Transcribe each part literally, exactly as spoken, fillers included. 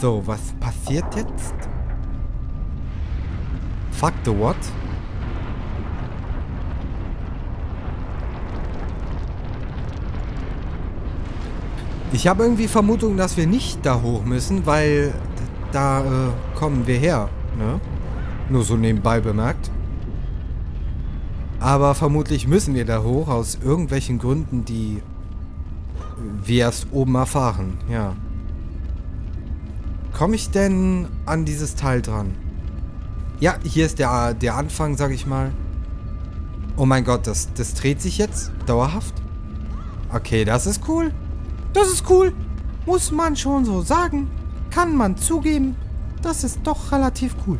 So, was passiert jetzt? Fuck the what? Ich habe irgendwie Vermutung, dass wir nicht da hoch müssen, weil da äh, kommen wir her, ne? Nur so nebenbei bemerkt. Aber vermutlich müssen wir da hoch, aus irgendwelchen Gründen, die wir erst oben erfahren, ja. Komme ich denn an dieses Teil dran? Ja, hier ist der, der Anfang, sag ich mal. Oh mein Gott, das, das dreht sich jetzt dauerhaft? Okay, das ist cool. Das ist cool. Muss man schon so sagen. Kann man zugeben. Das ist doch relativ cool.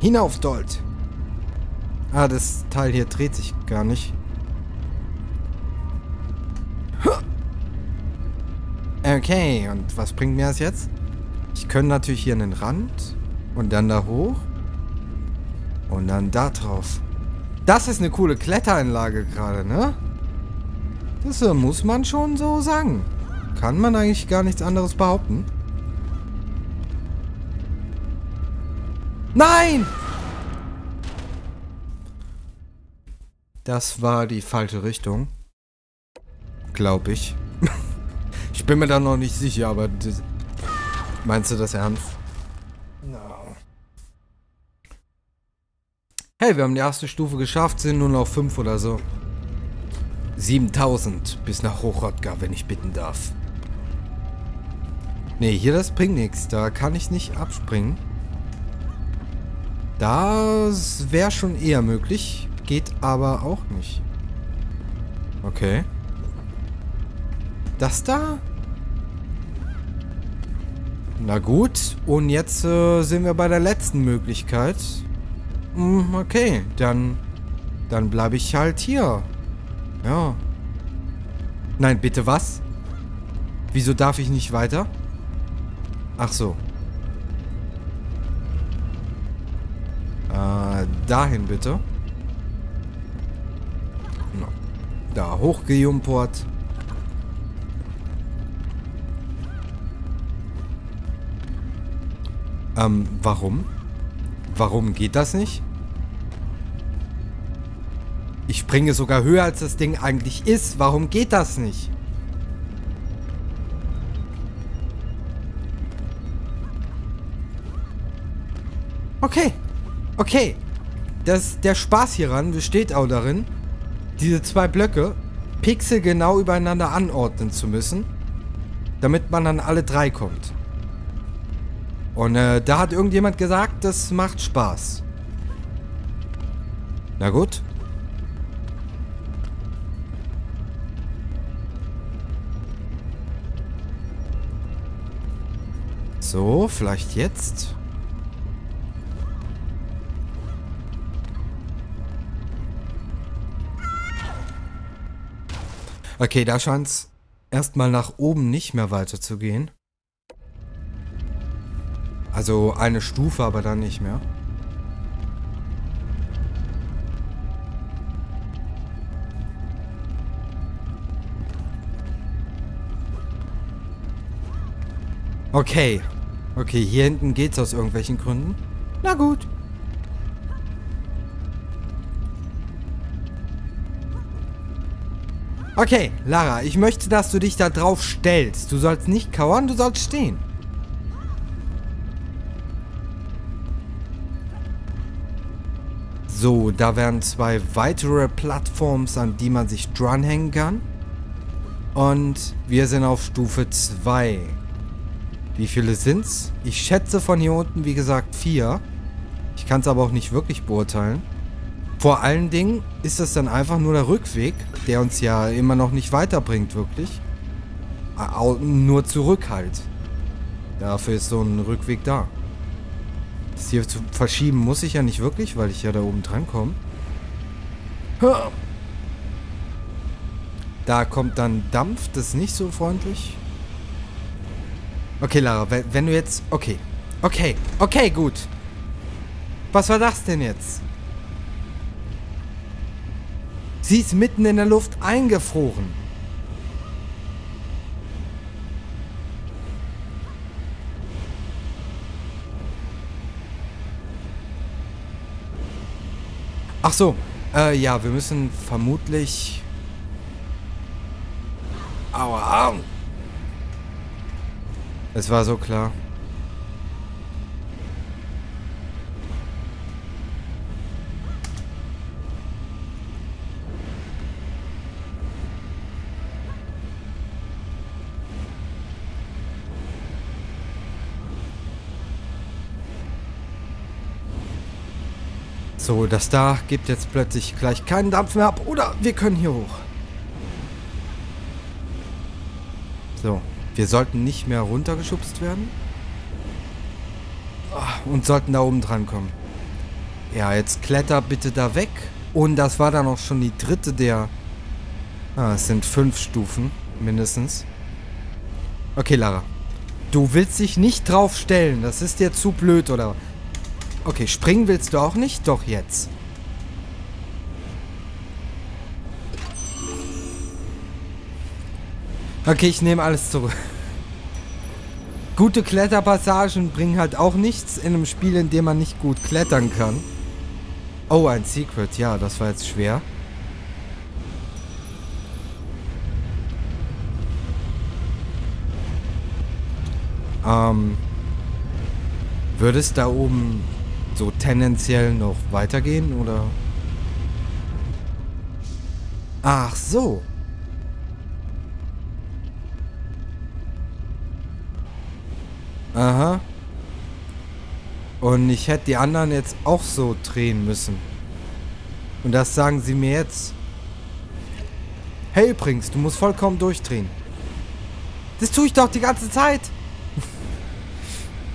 Hinauf dort. Ah, das Teil hier dreht sich gar nicht. Okay, und was bringt mir das jetzt? Ich könnte natürlich hier an den Rand und dann da hoch und dann da drauf. Das ist eine coole Kletteranlage gerade, ne? Das äh, muss man schon so sagen. Kann man eigentlich gar nichts anderes behaupten. Nein! Das war die falsche Richtung. Glaube ich. Ich bin mir da noch nicht sicher, aber... Das, meinst du das ernst? No. Hey, wir haben die erste Stufe geschafft, sind nur noch fünf oder so. siebentausend bis nach Hochrotgar, wenn ich bitten darf. Ne, hier das bringt nichts. Da kann ich nicht abspringen. Das wäre schon eher möglich. Geht aber auch nicht. Okay. Das da? Na gut. Und jetzt äh, sind wir bei der letzten Möglichkeit. Mm, okay, dann, dann bleibe ich halt hier. Ja. Nein, bitte was? Wieso darf ich nicht weiter? Ach so. Äh, dahin bitte. No. Da hochgejumpert. Ähm, warum? Warum geht das nicht? Ich springe sogar höher, als das Ding eigentlich ist. Warum geht das nicht? Okay. Okay. Das, der Spaß hieran besteht auch darin, diese zwei Blöcke pixelgenau übereinander anordnen zu müssen, damit man an alle drei kommt. Und äh, da hat irgendjemand gesagt, das macht Spaß. Na gut. So, vielleicht jetzt. Okay, da scheint es erstmal nach oben nicht mehr weiter zu gehen. Also eine Stufe, aber dann nicht mehr. Okay. Okay, hier hinten geht's aus irgendwelchen Gründen. Na gut. Okay, Lara, ich möchte, dass du dich da drauf stellst. Du sollst nicht kauern, du sollst stehen. So, da wären zwei weitere Plattforms, an die man sich dranhängen kann. Und wir sind auf Stufe zwei. Wie viele sind's? Ich schätze von hier unten, wie gesagt, vier. Ich kann es aber auch nicht wirklich beurteilen. Vor allen Dingen ist das dann einfach nur der Rückweg, der uns ja immer noch nicht weiterbringt, wirklich. Nur zurück halt. Dafür ist so ein Rückweg da. Das hier zu verschieben muss ich ja nicht wirklich, weil ich ja da oben dran komme. Da kommt dann Dampf, das ist nicht so freundlich. Okay, Lara, wenn du jetzt... Okay, okay, okay, gut. Was war das denn jetzt? Sie ist mitten in der Luft eingefroren. Ach so. Äh, ja, wir müssen vermutlich... Aua. Es war so klar. So, das da gibt jetzt plötzlich gleich keinen Dampf mehr ab. Oder wir können hier hoch. So, wir sollten nicht mehr runtergeschubst werden. Und sollten da oben dran kommen. Ja, jetzt kletter bitte da weg. Und das war dann auch schon die dritte der... Ah, es sind fünf Stufen, mindestens. Okay, Lara. Du willst dich nicht drauf stellen. Das ist dir zu blöd, oder... Okay, springen willst du auch nicht? Doch, jetzt. Okay, ich nehme alles zurück. Gute Kletterpassagen bringen halt auch nichts in einem Spiel, in dem man nicht gut klettern kann. Oh, ein Secret. Ja, das war jetzt schwer. Ähm. Würde es da oben... so tendenziell noch weitergehen, oder? Ach so. Aha. Und ich hätte die anderen jetzt auch so drehen müssen. Und das sagen sie mir jetzt. Hey, übrigens, du musst vollkommen durchdrehen. Das tue ich doch die ganze Zeit.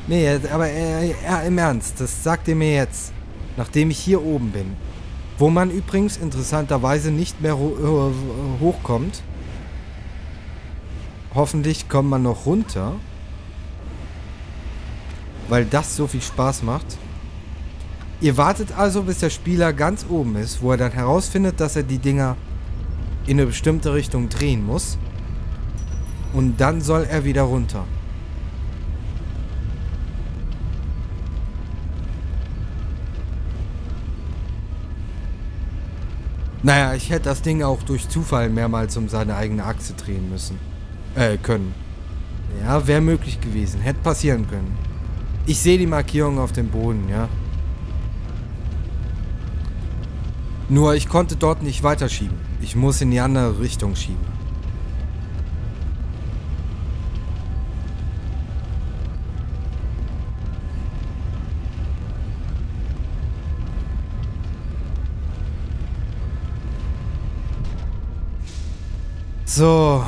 Nee, aber äh, äh, im Ernst, das sagt ihr mir jetzt, nachdem ich hier oben bin. Wo man übrigens interessanterweise nicht mehr ho äh, hochkommt. Hoffentlich kommt man noch runter. Weil das so viel Spaß macht. Ihr wartet also, bis der Spieler ganz oben ist, wo er dann herausfindet, dass er die Dinger in eine bestimmte Richtung drehen muss. Und dann soll er wieder runter. Naja, ich hätte das Ding auch durch Zufall mehrmals um seine eigene Achse drehen müssen. Äh, können. Ja, wäre möglich gewesen. Hätte passieren können. Ich sehe die Markierung auf dem Boden, ja. Nur, ich konnte dort nicht weiterschieben. Ich muss in die andere Richtung schieben. So.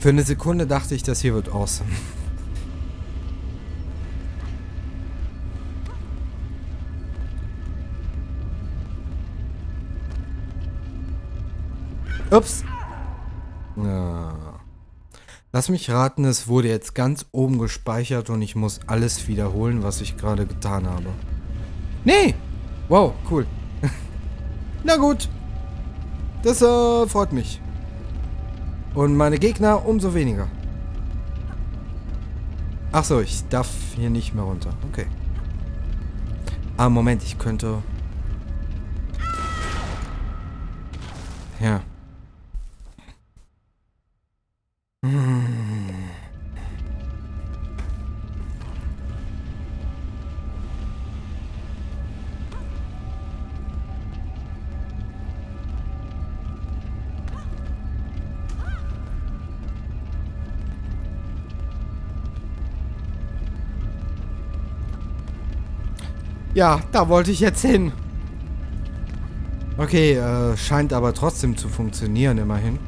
Für eine Sekunde dachte ich, das hier wird awesome. Ups. Ja. Lass mich raten, es wurde jetzt ganz oben gespeichert und ich muss alles wiederholen, was ich gerade getan habe. Nee! Wow, cool. Na gut. Das äh, freut mich. Und meine Gegner umso weniger. Achso, ich darf hier nicht mehr runter. Okay. Ah, Moment, ich könnte... Ja. Hm. Ja, da wollte ich jetzt hin. Okay, äh, scheint aber trotzdem zu funktionieren, immerhin.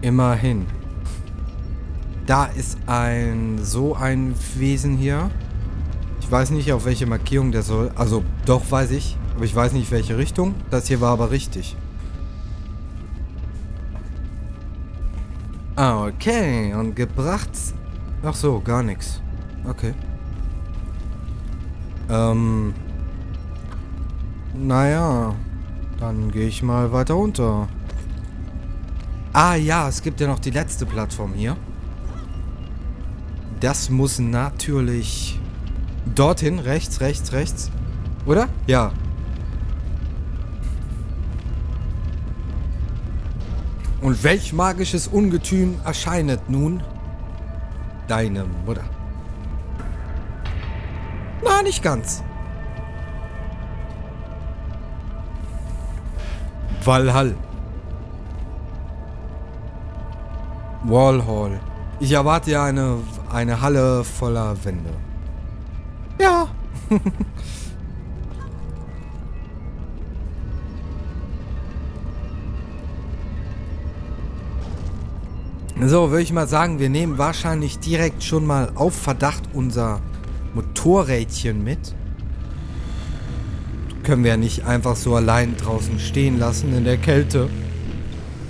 Immerhin. Da ist ein... so ein Wesen hier. Ich weiß nicht, auf welche Markierung der soll... Also, doch weiß ich. Aber ich weiß nicht, welche Richtung. Das hier war aber richtig. Ah, okay. Und gebracht... Ach so, gar nichts. Okay. Ähm, naja, dann gehe ich mal weiter runter. Ah ja, es gibt ja noch die letzte Plattform hier. Das muss natürlich Dorthin, rechts, rechts, rechts. Oder? Ja. Und welch magisches Ungetüm erscheinet nun deine Mutter? Na, nicht ganz. Walhall. Walhall. Ich erwarte ja eine, eine Halle voller Wände. Ja. So, würde ich mal sagen, wir nehmen wahrscheinlich direkt schon mal auf Verdacht unser Motorrädchen mit. Das können wir ja nicht einfach so allein draußen stehen lassen in der Kälte.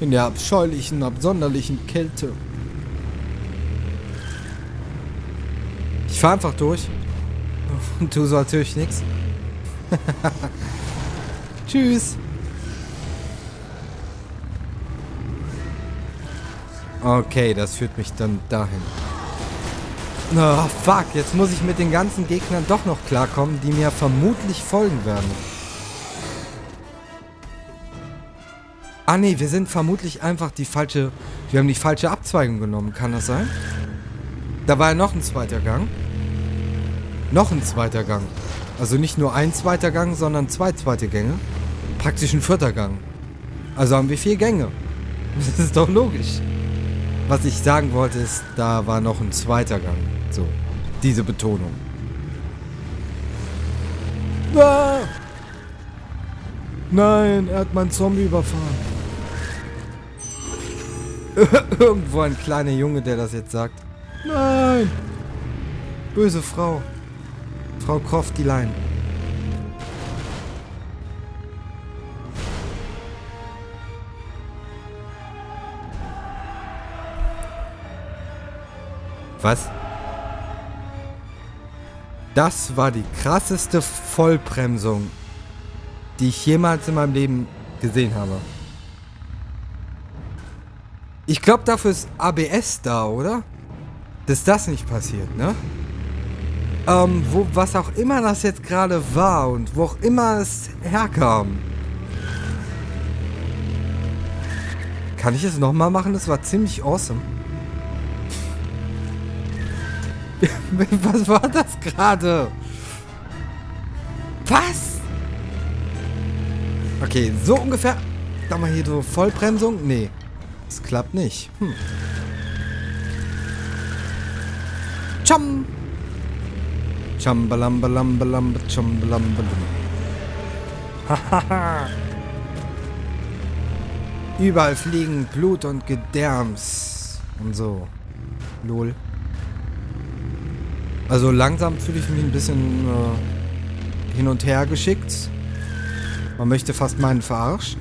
In der abscheulichen, absonderlichen Kälte. Ich fahre einfach durch. Und tu so natürlich nichts. Tschüss. Okay, das führt mich dann dahin. Oh, fuck. Jetzt muss ich mit den ganzen Gegnern doch noch klarkommen, die mir vermutlich folgen werden. Ah, nee, wir sind vermutlich einfach die falsche... Wir haben die falsche Abzweigung genommen. Kann das sein? Da war ja noch ein zweiter Gang. Noch ein zweiter Gang. Also nicht nur ein zweiter Gang, sondern zwei zweite Gänge. Praktisch ein vierter Gang. Also haben wir vier Gänge. Das ist doch logisch. Was ich sagen wollte ist, da war noch ein zweiter Gang. So, diese Betonung. Ah! Nein, er hat meinen Zombie überfahren. Irgendwo ein kleiner Junge, der das jetzt sagt. Nein! Böse Frau. Frau Croft, die Leine. Was? Das war die krasseste Vollbremsung, die ich jemals in meinem Leben gesehen habe. Ich glaube, dafür ist A B S da, oder? Dass das nicht passiert, ne? Ähm, wo, was auch immer das jetzt gerade war und wo auch immer es herkam. Kann ich es nochmal machen? Das war ziemlich awesome. Was war das gerade? Was? Okay, so ungefähr. Da mal hier so Vollbremsung. Nee, das klappt nicht. Hm. Cham. Chambalambalambalamba, chambalambalamba. Hahaha. Überall fliegen Blut und Gedärms. Und so. Lol. Also langsam fühle ich mich ein bisschen äh, hin und her geschickt. Man möchte fast meinen verarscht.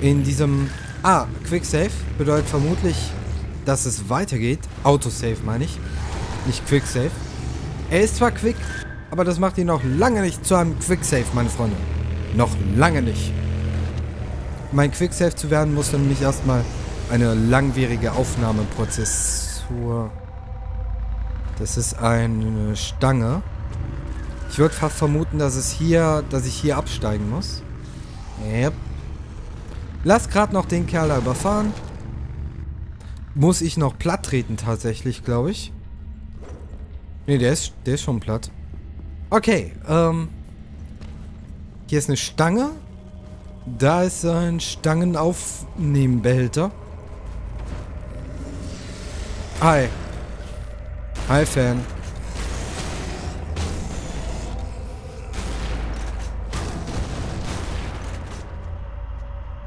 In diesem... Ah, Quicksave bedeutet vermutlich, dass es weitergeht. Autosave meine ich. Nicht Quicksave. Er ist zwar quick, aber das macht ihn noch lange nicht zu einem Quicksave, meine Freunde. Noch lange nicht. Mein Quicksave zu werden, muss dann nämlich erstmal eine langwierige Aufnahmeprozessur... Das ist eine Stange. Ich würde fast vermuten, dass es hier, dass ich hier absteigen muss. Yep. Lass gerade noch den Kerl da überfahren. Muss ich noch platt treten tatsächlich, glaube ich. Ne, der ist, der ist schon platt. Okay, ähm. Hier ist eine Stange. Da ist ein Stangenaufnehmbehälter. Hi. Hi, Fan.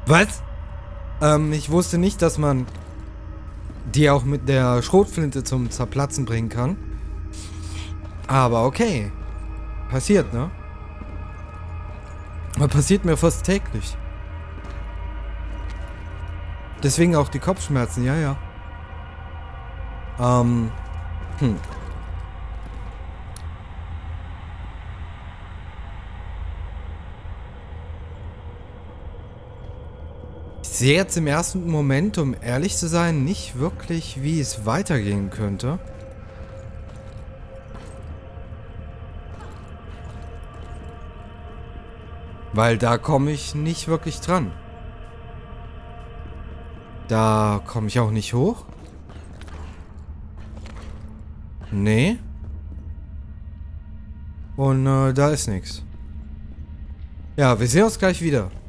Was? Ähm, ich wusste nicht, dass man die auch mit der Schrotflinte zum Zerplatzen bringen kann. Aber okay. Passiert, ne? Das passiert mir fast täglich. Deswegen auch die Kopfschmerzen, ja, ja. Ähm... Hm. Ich sehe jetzt im ersten Moment, um ehrlich zu sein, nicht wirklich, wie es weitergehen könnte. Weil da komme ich nicht wirklich dran. Da komme ich auch nicht hoch. Nee. Und äh, da ist nichts. Ja, wir sehen uns gleich wieder.